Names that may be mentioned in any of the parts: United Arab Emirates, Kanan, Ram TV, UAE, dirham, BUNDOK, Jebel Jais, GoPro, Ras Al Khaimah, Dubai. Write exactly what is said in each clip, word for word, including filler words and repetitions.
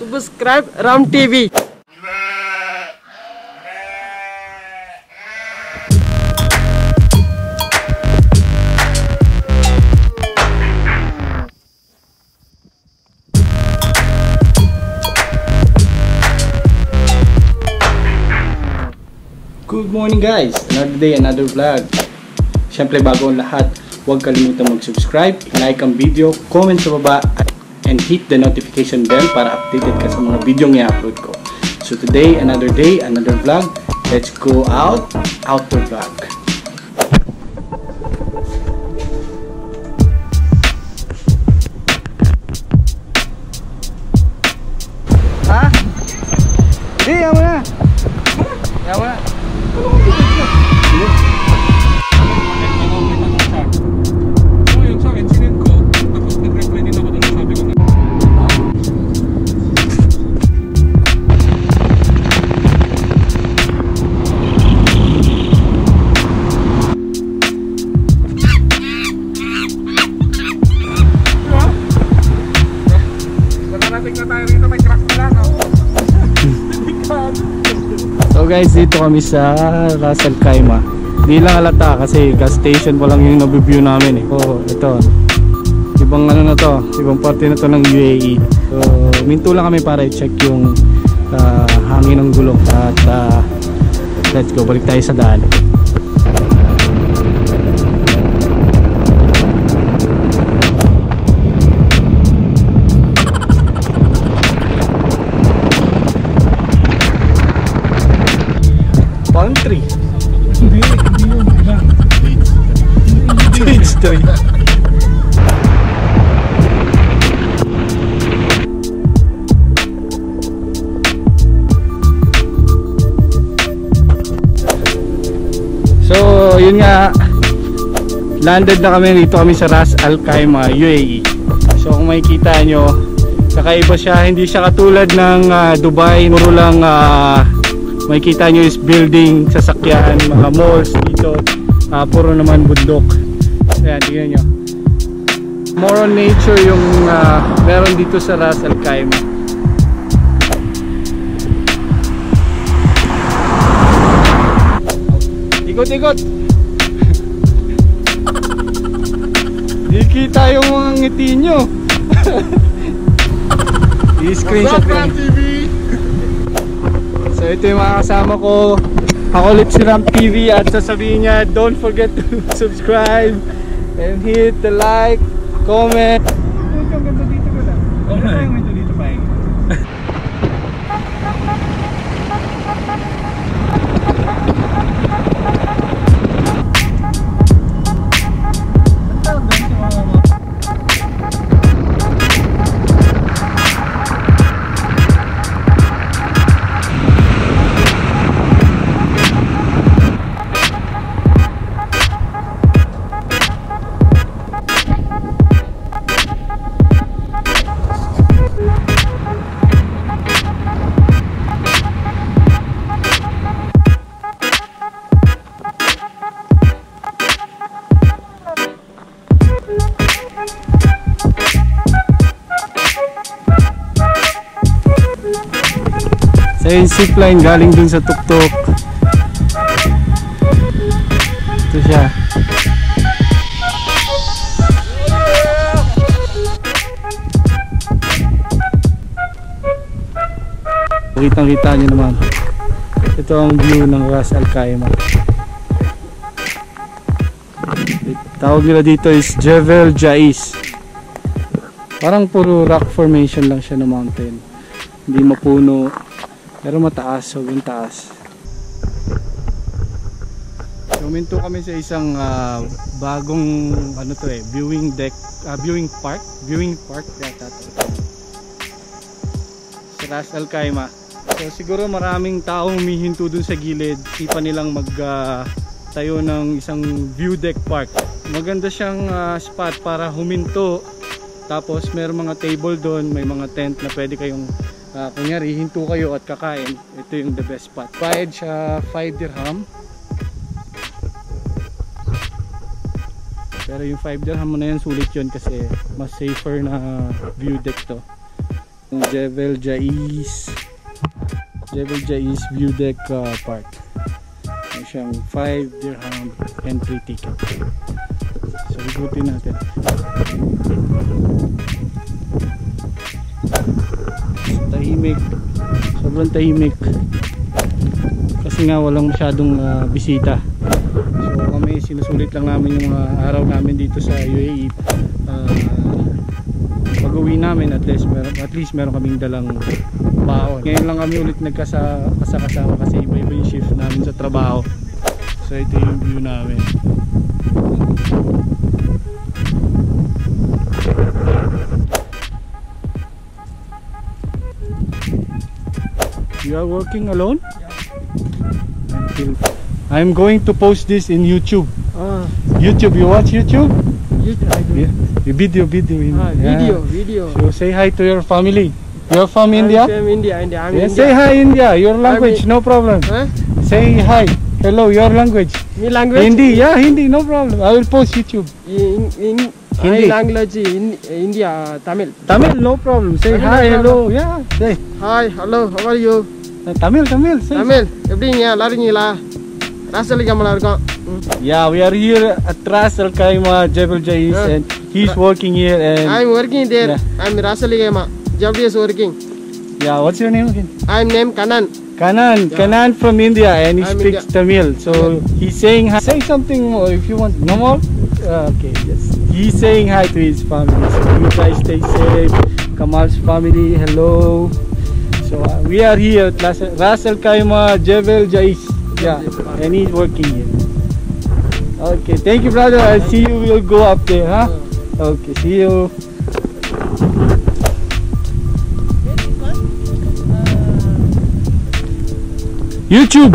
subscribe Ram T V. Good morning guys! Another day, another vlog. Siyempre bago ang lahat, huwag kalimutan mag-subscribe, like ang video, comment sa baba, and hit the notification bell para updated ka sa mga video na i-upload ko. So today, another day, another vlog. Let's go out, outdoor vlog. Ha? Di, yaw mo na! Yaw mo na! So guys, dito kami sa Ras Al Khaimah. Hindi lang halata kasi gas station pa lang yung nabiview namin eh. Oh, ito. Ibang ano na to, ibang parte na to ng U A E. So, minto lang kami para i-check yung uh, hangin ng gulong. At uh, let's go, balik tayo sa daan. Country. Beach tree. So, yun nga, landed na kami dito kami sa Ras Al Khaimah, U A E. So, kung makikita nyo, kakaiba siya, hindi siya katulad ng uh, Dubai, puro lang uh, makikita nyo is building, sasakyan, mga malls dito. Uh, puro naman bundok. Ayan, tignan nyo. More on nature yung uh, meron dito sa Ras Al Khaimah. Ikot-ikot! Di kita yung mga ngiti nyo. I-screenshot T V. So ito yung mga kasama ko. Ako ulit si Ram T V at sasabihin niya, don't forget to subscribe and hit the like, comment. Huwag ganito dito ko lang. Huwag na tayong dito dito paing. Ayun, zipline galing dun sa tuktok. Ito siya. Kitang-kita nyo naman. Ito ang view ng Ras Al Khaimah. Tawag nila dito is Jebel Jais. Parang puro rock formation lang siya ng mountain. Hindi mapuno. Pero mataas, sobrang taas. Tuminto kami sa isang uh, bagong ano to eh, viewing deck, uh, viewing park, viewing park yata to. Sa Ras Al Khaimah. So siguro maraming taong humihinto dun sa gilid, sipa nilang magtayo uh, ng isang view deck park. Maganda siyang uh, spot para huminto. Tapos mayroong mga table doon, may mga tent na pwede kayong Uh, kunyari, hinto kayo at kakain. Ito yung the best spot. Bayad siya five dirham. Pero yung five dirham mo na yan, sulit yun kasi mas safer na view deck to. Jebel Jais Jebel Jais View Deck uh, Park. May siyang five dirham entry ticket. So ikutin natin. Tahimik, sobrang tahimik kasi nga walang masyadong uh, bisita. So kami sinusulit lang namin yung uh, araw namin dito sa U A E. uh, Pag-uwi namin, at least meron, at least meron kaming dalang baon. Ngayon lang kami ulit nagkasakasama kasi iba-iba yung shift namin sa trabaho. So ito yung view namin. You are working alone? Yeah. I'm going to post this in YouTube. Uh, YouTube, you watch YouTube? YouTube, I do. Yeah. You video, video, in, ah, video, yeah. video. So say hi to your family. You are from I'm India? From India, India. I'm yeah, India. Say hi, India. Your language, no problem. Huh? Say hi. Hello, your language. My language. Hindi, yeah, Hindi, no problem. I will post YouTube. In, in Hindi. My language in India, Tamil. Tamil, no problem. Say Tamil, hi, hello. Yeah. Say hi, hello. How are you? Tamil, Tamil. Say Tamil. Everything, laringila. Ras Al Khaimah. Yeah, we are here at Ras Al Khaimah, Jebel Jais, yeah. And he's working here and I'm working there. Yeah. I'm Ras Al Khaimah. Jebel is working. Yeah, what's your name again? I'm named Kanan. Kanan, yeah. Kanan from India, and he I'm speaks India. Tamil. So yeah. He's saying hi. Say something more if you want. No more? Uh, okay, yes. He's saying hi to his family. So you guys stay safe. Kamal's family, hello. So uh, we are here at Ras Al Khaimah, Jebel Jais. Yeah, and he's working here. Okay, thank you, brother. I see you will go up there, huh? Okay, see you. YouTube.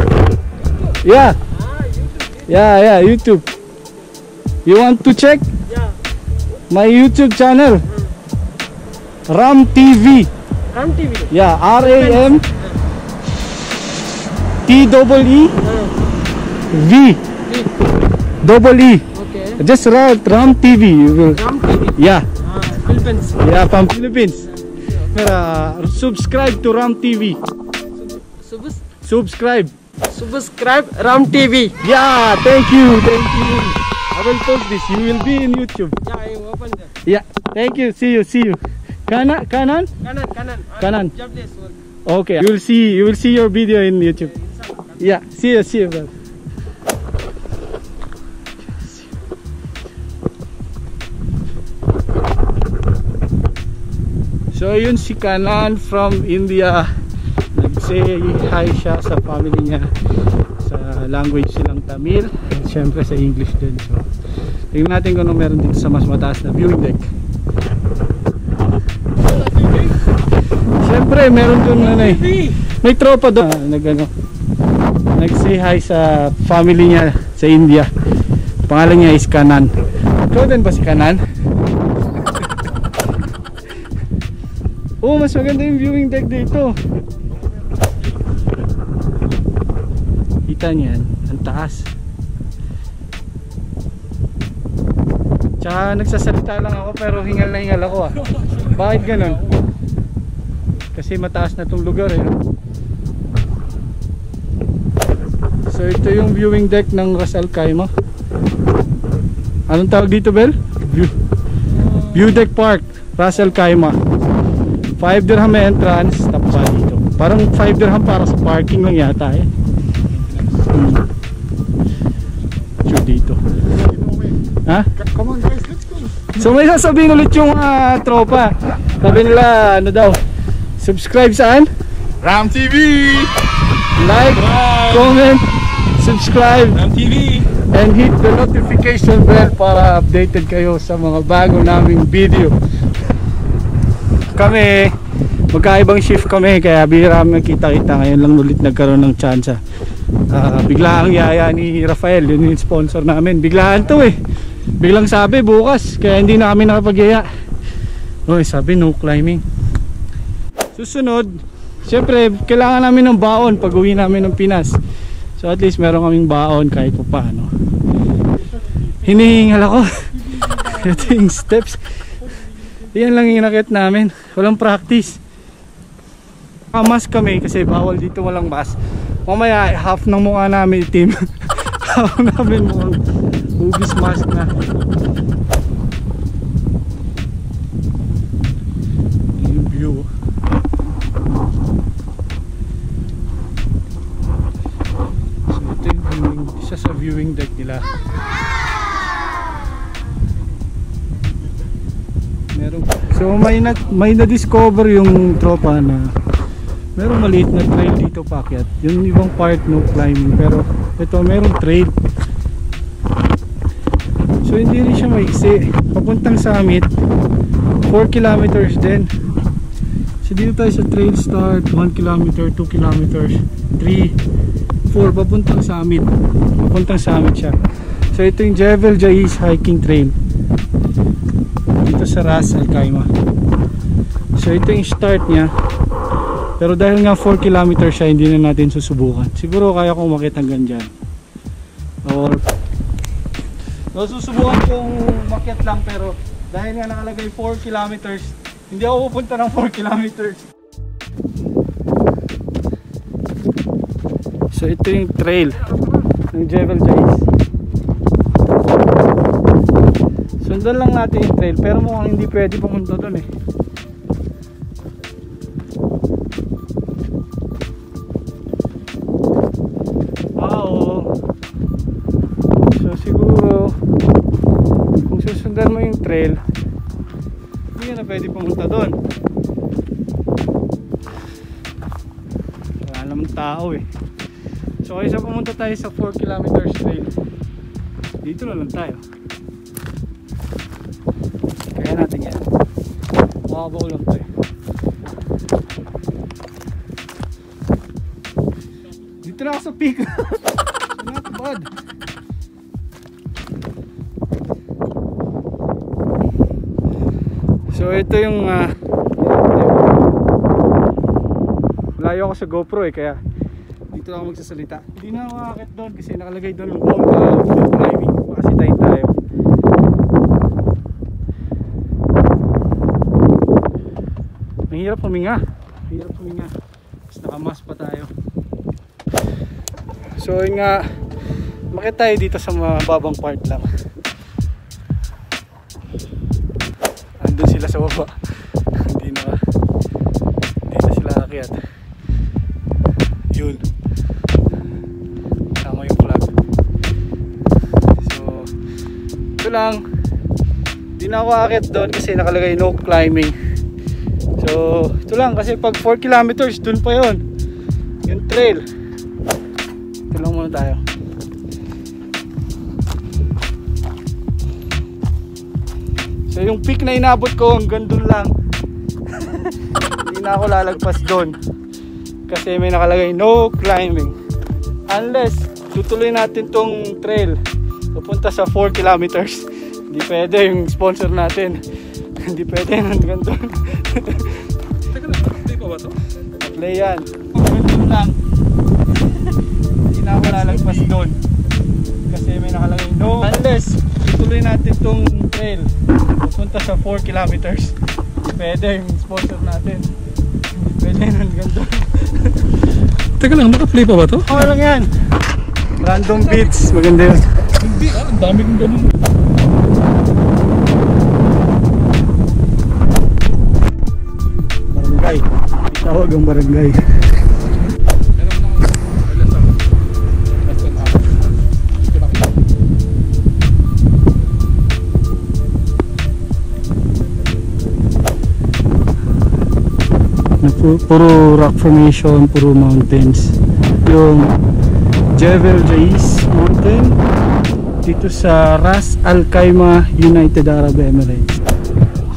Yeah. Yeah, yeah, YouTube. You want to check? Yeah. My YouTube channel. Ram T V. Ram T V. Yeah, R A M. T double E, V, double E. Okay. Just write Ram T V. You will. Ram T V. Yeah. Ah, Philippines. Yeah, from Philippines. Uh, subscribe to Ram T V. Sub subscribe. Subscribe Ram T V. Yeah. Thank you. Thank you. I will post this. You will be in YouTube. Yeah, I will open that. Yeah. Thank you. See you. See you. Kanan. Kanan. Kanan. Kanan. Kanan. Okay. You will see. You will see your video in YouTube. Yeah, see you, see you, brother. So yun si Kanan from India. Nag-say hi siya sa family niya. Sa language silang Tamil. At syempre sa English din. So, tignan natin kung ano meron dito sa mas mataas na viewing deck. Syempre meron dun na na eh. May tropa doon. Ah, nag-ano. Nag-say hi sa family niya sa India. Pangalan niya is Kanan. Ikaw din ba si Kanan? Oh, mas maganda yung viewing deck dito. Kita niyan, ang taas. Tsaka nagsasalita lang ako pero hingal na hingal ako ah. Bakit ganun? Kasi mataas na tong lugar eh. So ito yung viewing deck ng Ras Al Khaimah. Anong tawag dito, Bel? View, view deck park, Ras Al Khaimah. five dirham entrance, tapos dito. Parang five dirham para sa parking lang yata eh. Shoot dito. Ha? Come on guys, let's go. So may sasabihin ulit yung uh, tropa. Sabi nila ano daw? Subscribe saan? Ram T V. Like, Bye. Comment, subscribe Ram T V and hit the notification bell para updated kayo sa mga bago naming video. Kami magkaibang shift kami kaya bihira makita kita, ngayon lang ulit nagkaroon ng chance. Uh, bigla ang yaya ni Rafael, yun yung sponsor namin, biglaan to eh, biglang sabi bukas kaya hindi na kami nakapagyaya. Oy, sabi no climbing. Susunod siyempre, kailangan namin ng baon pag uwi namin ng Pinas. So at least meron kaming baon kahit pa paano. Hinihingal ako. Ito yung steps. Yan lang yung inakit namin. Walang practice. Nakamask kami kasi bawal dito walang mask. Mamaya half ng mukha namin itim. Half namin mukha hugis mask na. Yung view. So ito yung viewing, isa sa viewing deck nila. So may na, may na discover yung tropa na merong maliit na trail dito paakyat. Yung ibang part no climbing, pero ito merong trail. So hindi rin siya maiksi. Papuntang summit, four kilometers din. So dito tayo sa trail start, one kilometer, two kilometers, three, four, papuntang summit. Papuntang summit siya. So ito yung Jebel Jais hiking trail. Dito sa Ras Al Khaimah. So ito yung start niya. Pero dahil nga four kilometers siya, hindi na natin susubukan. Siguro kaya kong makita hanggang dyan. Or no, susubukan kong makiat lang, pero dahil nga nakalagay four kilometers, hindi ako pupunta ng four kilometers. So ito yung trail ng Jebel Jais. Sundan lang natin yung trail, pero mukhang hindi pwede pumunta doon eh. Wow. So siguro kung susundan mo yung trail, hindi na pwede pumunta doon. Wala namang tao eh. So kaysa pumunta tayo sa four kilometers trail, dito na lang tayo. Kaya natin yan. Makabaw lang ito eh. Dito na ako sa peak. Not bad. So ito yung uh, layo ako sa GoPro eh, kaya dito na ako magsasalita. Hindi na ako makakit doon kasi nakalagay doon ng bomb na driving. Kasi tayo tayo hirap huminga, hirap huminga mas nakamas pa tayo. So yun nga, makita tayo dito sa mababang part lang. Andun sila sa baba. Hindi na hindi na sila akyat. Yun tama yung vlog. So ito lang, hindi na ako akyat doon kasi nakalagay no climbing. So, ito lang kasi pag four kilometers dun pa yun yung trail. Ito lang muna tayo. So, yung peak na inabot ko hanggang dun lang. Hindi na ako lalagpas dun kasi may nakalagay no climbing unless tutuloy natin tong trail papunta sa four kilometers. Hindi pwede yung sponsor natin. Hindi pwede hanggang doon. Teka lang, play pa ba ito? Play yan. Ganun lang. Hindi na ako lalagpas doon kasi may nakalagay no, unless ituloy natin itong trail pupunta sa four kilometers. Hindi pwede yung sponsor natin. Hindi pwede hanggang doon. Teka lang, naka-play pa ba ito? Oo lang yan. Random beats, maganda yun. Hindi ah, ang dami kong ganun. Tawag ang barangay. Puro rock formation, puro mountains. Yung Jebel Jais Mountain dito sa Ras Al Khaimah, United Arab Emirates.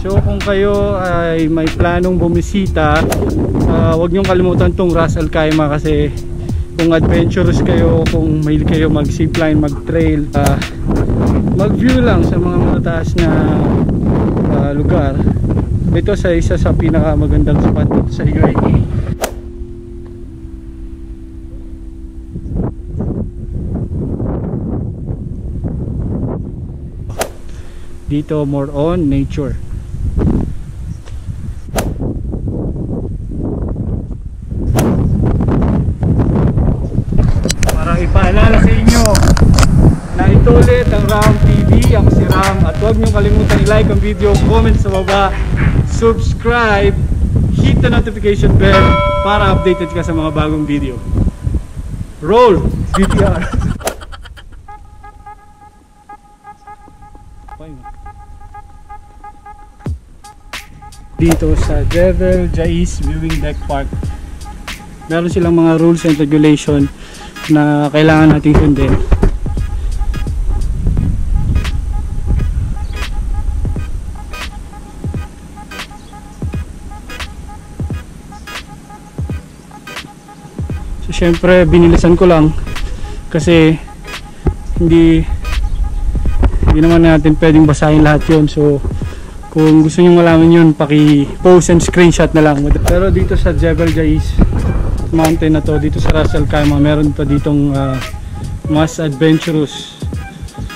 So kung kayo ay may planong bumisita, Uh, huwag niyong kalimutan tong Ras Al Khaimah kasi kung adventurous kayo, kung mahilig kayo mag zipline, mag trail, uh, mag view lang sa mga mataas na uh, lugar. Ito sa isa sa pinakamagandang spot dito sa U A E. Dito more on nature. ng Ram T V. Ako si Ram at huwag niyong kalimutan i-like ang video, comment sa baba, subscribe, hit the notification bell para updated ka sa mga bagong video. Roll! V T R! Dito sa Jebel Jais Viewing Deck Park, meron silang mga rules and regulation na kailangan nating sundin. So syempre binilisan ko lang kasi hindi hindi naman natin pwedeng basahin lahat yun, so kung gusto nyo malaman yun, paki-post and screenshot na lang. Pero dito sa Jebel Jais mountain na to, dito sa Ras Al Khaimah, meron pa ditong uh, mas adventurous.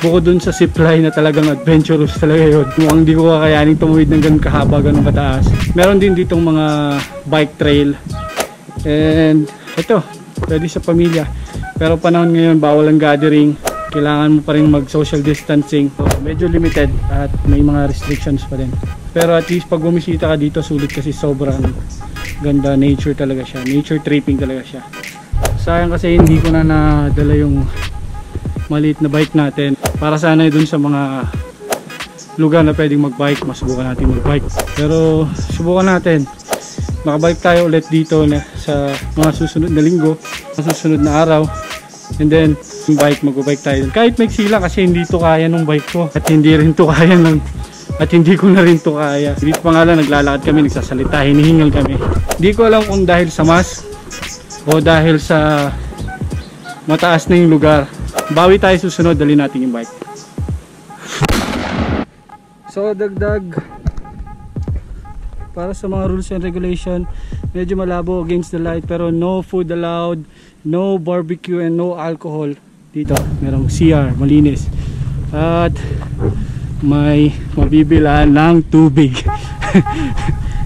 Bukod dun sa zipline na talagang adventurous talaga yun. Mukhang di ko kakayanin tumawid ng ganun kahaba, ganun kataas. Meron din ditong mga bike trail. And ito, pwede sa pamilya. Pero panahon ngayon, bawal ang gathering. Kailangan mo pa rin mag social distancing, so medyo limited at may mga restrictions pa din, pero at least pag bumisita ka dito sulit kasi sobrang ganda, nature talaga siya, nature tripping talaga siya. Sayang kasi hindi ko na nadala yung maliit na bike natin para sana dun sa mga lugar na pwedeng magbike, masubukan natin magbike, pero subukan natin makabike tayo ulit dito na sa mga susunod na linggo, sa susunod na araw. And then, yung bike, mag-bike tayo. Kahit may sila kasi hindi to kaya nung bike ko. At hindi rin to kaya ng... At hindi ko na rin to kaya. Dito pa nga lang, naglalakad kami, nagsasalita, hinihingal kami. Hindi ko alam kung dahil sa mask o dahil sa mataas na yung lugar. Bawi tayo susunod, dali natin yung bike. So, dagdag para sa mga rules and regulation, medyo malabo, against the light, pero no food allowed, no barbecue and no alcohol. Dito merong C R, malinis, at may mabibilaan ng tubig.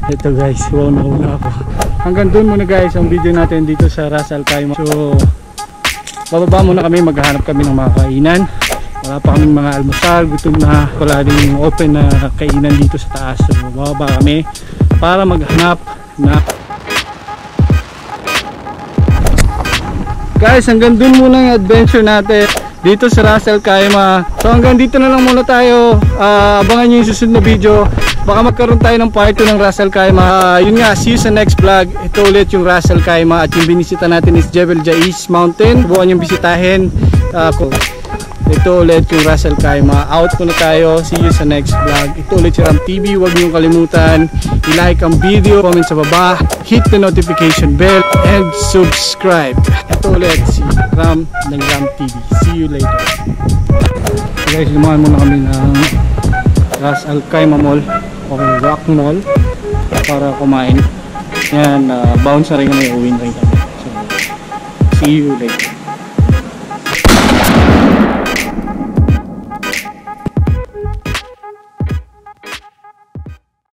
Ito guys, wow, nauna ako. Hanggang dun muna guys ang video natin dito sa Ras Al Khaimah. So bababa muna kami, maghahanap kami ng mga kainan. Wala pa kaming mga almusal, gutom na. Wala din yung open na kainan dito sa taas. So bababa kami para maghanap na. Guys, hanggang dun muna yung adventure natin dito sa Ras Al Khaimah. So hanggang dito na lang muna tayo. uh, Abangan nyo yung susunod na video. Baka magkaroon tayo ng part two ng Ras Al Khaimah. uh, Yun nga, see you sa next vlog. Ito ulit yung Ras Al Khaimah. At yung binisita natin is Jebel Jais Mountain. Buwan yung bisitahin. uh, Ito ulit yung Ras Al Khaimah. Out muna tayo. See you sa next vlog. Ito ulit si Ram T V. Huwag niyong kalimutan i-like ang video, comment sa baba, hit the notification bell, and subscribe. Ito ulit si Ram ng Ram T V. See you later. So guys, lumahan muna kami ng Ras Al Khaimah Mall o Rock Mall para kumain. Yan, uh, bounce na rin kami, uwin rin kami. So, see you later.